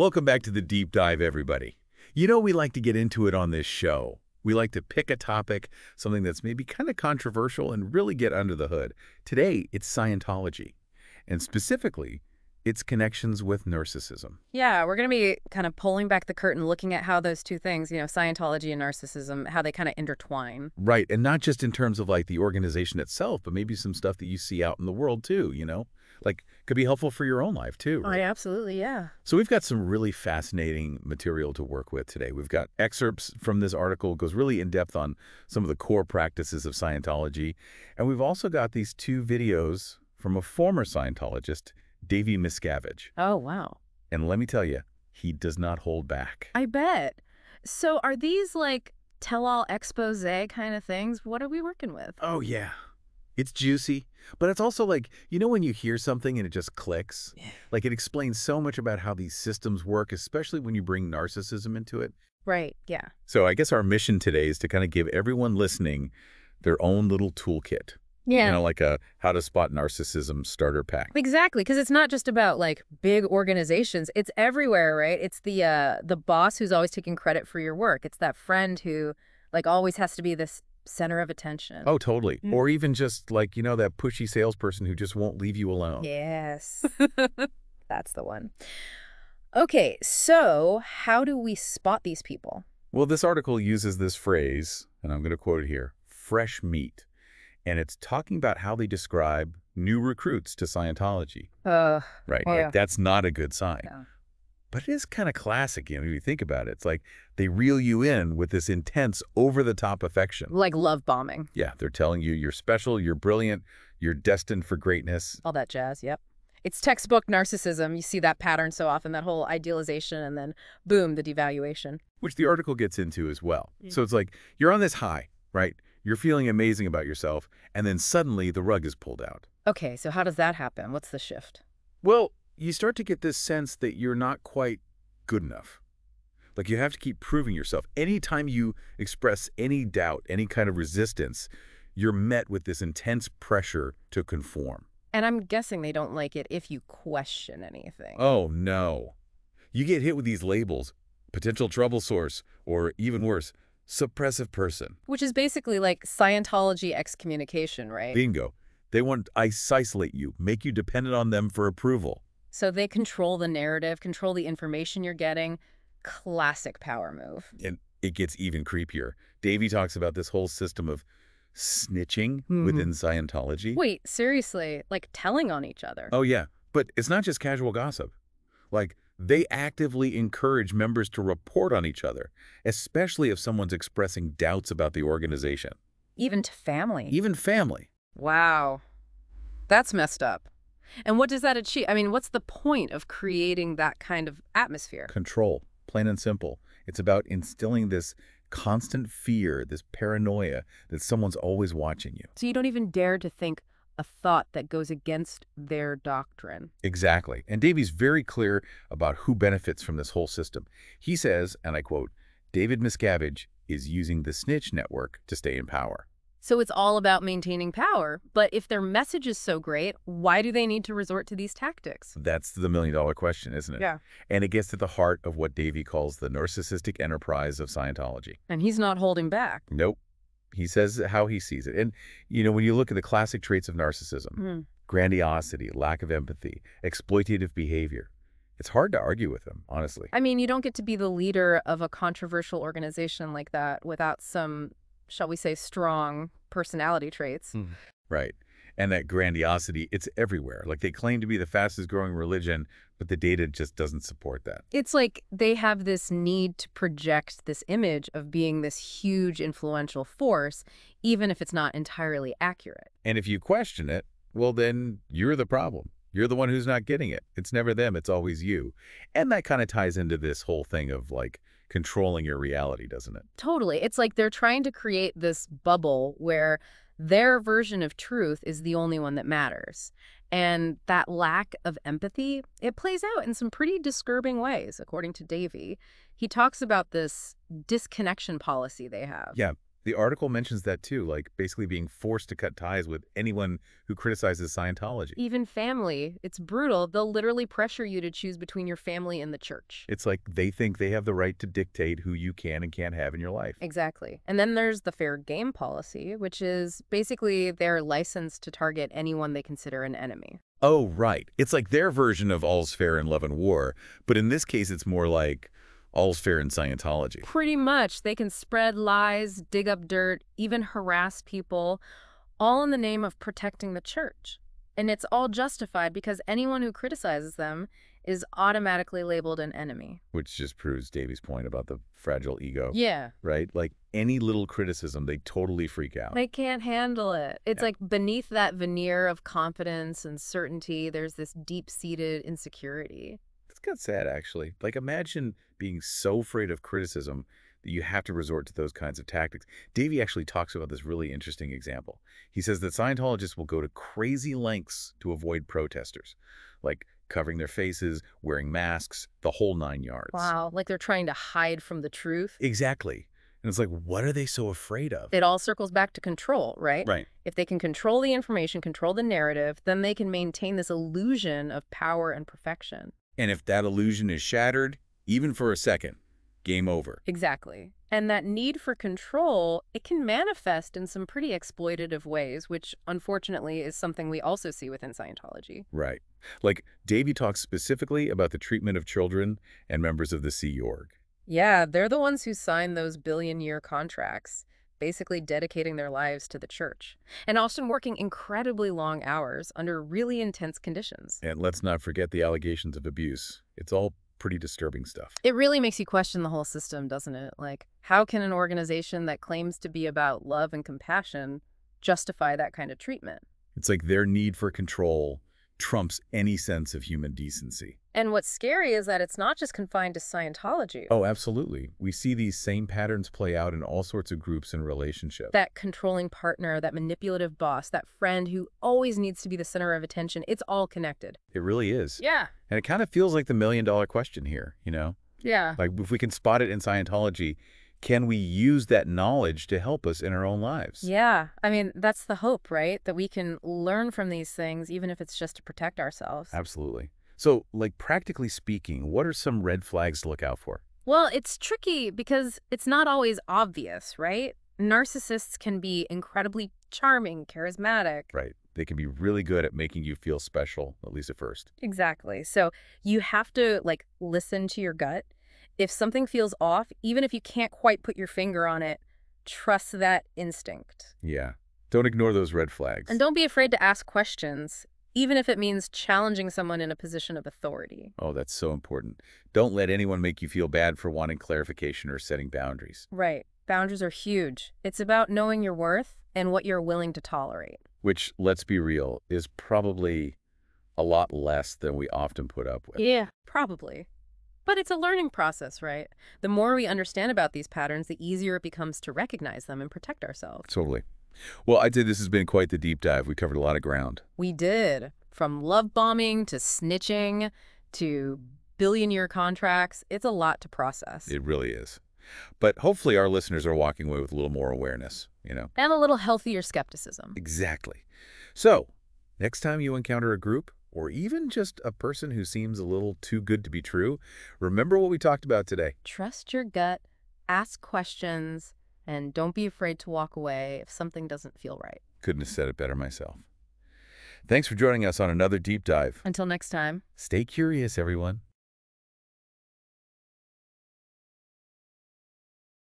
Welcome back to the deep dive, everybody. You know, we like to get into it on this show. We like to pick a topic, something that's maybe kind of controversial, and really get under the hood. Today, it's Scientology, and specifically, its connections with narcissism. Yeah, we're going to be kind of pulling back the curtain, looking at how those two things, you know, Scientology and narcissism, how they kind of intertwine. Right, and not just in terms of like the organization itself, but maybe some stuff that you see out in the world too, you know? Like, could be helpful for your own life too, right? Oh, absolutely, yeah. So we've got some really fascinating material to work with today. We've got excerpts from this article, goes really in depth on some of the core practices of Scientology. And we've also got these two videos from a former Scientologist, David Miscavige. Oh, wow. And let me tell you, he does not hold back. I bet. So are these like tell-all expose kind of things? What are we working with? Oh, yeah. It's juicy, but it's also like, you know when you hear something and it just clicks? Yeah. Like it explains so much about how these systems work, especially when you bring narcissism into it. Right, yeah. So I guess our mission today is to kind of give everyone listening their own little toolkit. Yeah. You know, like a how to spot narcissism starter pack. Exactly, because it's not just about like big organizations. It's everywhere, right? It's the boss who's always taking credit for your work. It's that friend who like always has to be this center of attention. Oh, totally. Mm. Or even just like, you know, that pushy salesperson who just won't leave you alone. Yes. That's the one. Okay, so how do we spot these people? Well, this article uses this phrase, and I'm going to quote it here, fresh meat. And it's talking about how they describe new recruits to Scientology. Right. Well, like, that's not a good sign. Yeah. But it is kind of classic, you know, if you think about it. It's like they reel you in with this intense, over-the-top affection. Like love bombing. Yeah, they're telling you you're special, you're brilliant, you're destined for greatness. All that jazz, yep. It's textbook narcissism. You see that pattern so often, that whole idealization, and then, boom, the devaluation. Which the article gets into as well. Mm. So it's like you're on this high, right? You're feeling amazing about yourself, and then suddenly the rug is pulled out. Okay, so how does that happen? What's the shift? Well, you start to get this sense that you're not quite good enough. Like you have to keep proving yourself. Anytime you express any doubt, any kind of resistance, you're met with this intense pressure to conform. And I'm guessing they don't like it if you question anything. Oh, no. You get hit with these labels, potential trouble source, or even worse, suppressive person. Which is basically like Scientology excommunication, right? Bingo. They want to isolate you, make you dependent on them for approval. So they control the narrative, control the information you're getting. Classic power move. And it gets even creepier. Davey talks about this whole system of snitching within Scientology. Wait, seriously? Like telling on each other? Oh, yeah. But it's not just casual gossip. Like, they actively encourage members to report on each other, especially if someone's expressing doubts about the organization. Even to family? Even family. Wow. That's messed up. And what does that achieve? I mean, what's the point of creating that kind of atmosphere? Control, plain and simple. It's about instilling this constant fear, this paranoia that someone's always watching you. So you don't even dare to think a thought that goes against their doctrine. Exactly. And Davy's very clear about who benefits from this whole system. He says, and I quote, David Miscavige is using the snitch network to stay in power. So it's all about maintaining power, but if their message is so great, why do they need to resort to these tactics? That's the million-dollar question, isn't it? Yeah. And it gets to the heart of what Davey calls the narcissistic enterprise of Scientology. And he's not holding back. Nope. He says how he sees it. And, you know, when you look at the classic traits of narcissism, grandiosity, lack of empathy, exploitative behavior, it's hard to argue with them, honestly. I mean, you don't get to be the leader of a controversial organization like that without some, shall we say, strong personality traits. Right. And that grandiosity, it's everywhere. Like they claim to be the fastest growing religion, but the data just doesn't support that. It's like they have this need to project this image of being this huge influential force, even if it's not entirely accurate. And if you question it, well, then you're the problem. You're the one who's not getting it. It's never them. It's always you. And that kind of ties into this whole thing of like, controlling your reality, doesn't it? Totally. It's like they're trying to create this bubble where their version of truth is the only one that matters. And that lack of empathy, it plays out in some pretty disturbing ways, according to Davey. He talks about this disconnection policy they have. Yeah. The article mentions that too, like basically being forced to cut ties with anyone who criticizes Scientology. Even family. It's brutal. They'll literally pressure you to choose between your family and the church. It's like they think they have the right to dictate who you can and can't have in your life. Exactly. And then there's the Fair Game policy, which is basically their license to target anyone they consider an enemy. Oh, right. It's like their version of all's fair in love and war. But in this case, it's more like all's fair in Scientology. Pretty much. They can spread lies, dig up dirt, even harass people, all in the name of protecting the church. And it's all justified because anyone who criticizes them is automatically labeled an enemy. Which just proves Davy's point about the fragile ego. Yeah. Right? Like any little criticism, they totally freak out. They can't handle it. It's like beneath that veneer of confidence and certainty, there's this deep-seated insecurity. It's kind of sad, actually. Like, imagine being so afraid of criticism that you have to resort to those kinds of tactics. Davy actually talks about this really interesting example. He says that Scientologists will go to crazy lengths to avoid protesters, like covering their faces, wearing masks, the whole 9 yards. Wow, like they're trying to hide from the truth. Exactly. And it's like, what are they so afraid of? It all circles back to control, right? Right. If they can control the information, control the narrative, then they can maintain this illusion of power and perfection. And if that illusion is shattered, even for a second, game over. Exactly. And that need for control, it can manifest in some pretty exploitative ways, which unfortunately is something we also see within Scientology. Right. Like Davy talks specifically about the treatment of children and members of the Sea Org. Yeah, they're the ones who signed those billion-year contracts, basically dedicating their lives to the church, and often working incredibly long hours under really intense conditions. And let's not forget the allegations of abuse. It's all pretty disturbing stuff. It really makes you question the whole system, doesn't it? Like, how can an organization that claims to be about love and compassion justify that kind of treatment? It's like their need for control trumps any sense of human decency. And what's scary is that it's not just confined to Scientology. Oh, absolutely. We see these same patterns play out in all sorts of groups and relationships. That controlling partner, that manipulative boss, that friend who always needs to be the center of attention, it's all connected. It really is. Yeah. And it kind of feels like the million-dollar question here, you know? Yeah. Like, if we can spot it in Scientology, can we use that knowledge to help us in our own lives? Yeah. I mean, that's the hope, right? That we can learn from these things, even if it's just to protect ourselves. Absolutely. So, like, practically speaking, what are some red flags to look out for? Well, it's tricky because it's not always obvious, right? Narcissists can be incredibly charming, charismatic. Right. They can be really good at making you feel special, at least at first. Exactly. So you have to, like, listen to your gut. If something feels off, even if you can't quite put your finger on it, trust that instinct. Yeah. Don't ignore those red flags. And don't be afraid to ask questions, even if it means challenging someone in a position of authority. Oh, that's so important. Don't let anyone make you feel bad for wanting clarification or setting boundaries. Right. Boundaries are huge. It's about knowing your worth and what you're willing to tolerate. Which, let's be real, is probably a lot less than we often put up with. Yeah, probably. But it's a learning process, right? The more we understand about these patterns, the easier it becomes to recognize them and protect ourselves. Totally. Well, I'd say this has been quite the deep dive. We covered a lot of ground. We did. From love bombing to snitching to billion-year contracts, it's a lot to process. It really is. But hopefully our listeners are walking away with a little more awareness, you know? And a little healthier skepticism. Exactly. So, next time you encounter a group, or even just a person who seems a little too good to be true, remember what we talked about today. Trust your gut, ask questions, and don't be afraid to walk away if something doesn't feel right. Couldn't have said it better myself. Thanks for joining us on another deep dive. Until next time. Stay curious, everyone.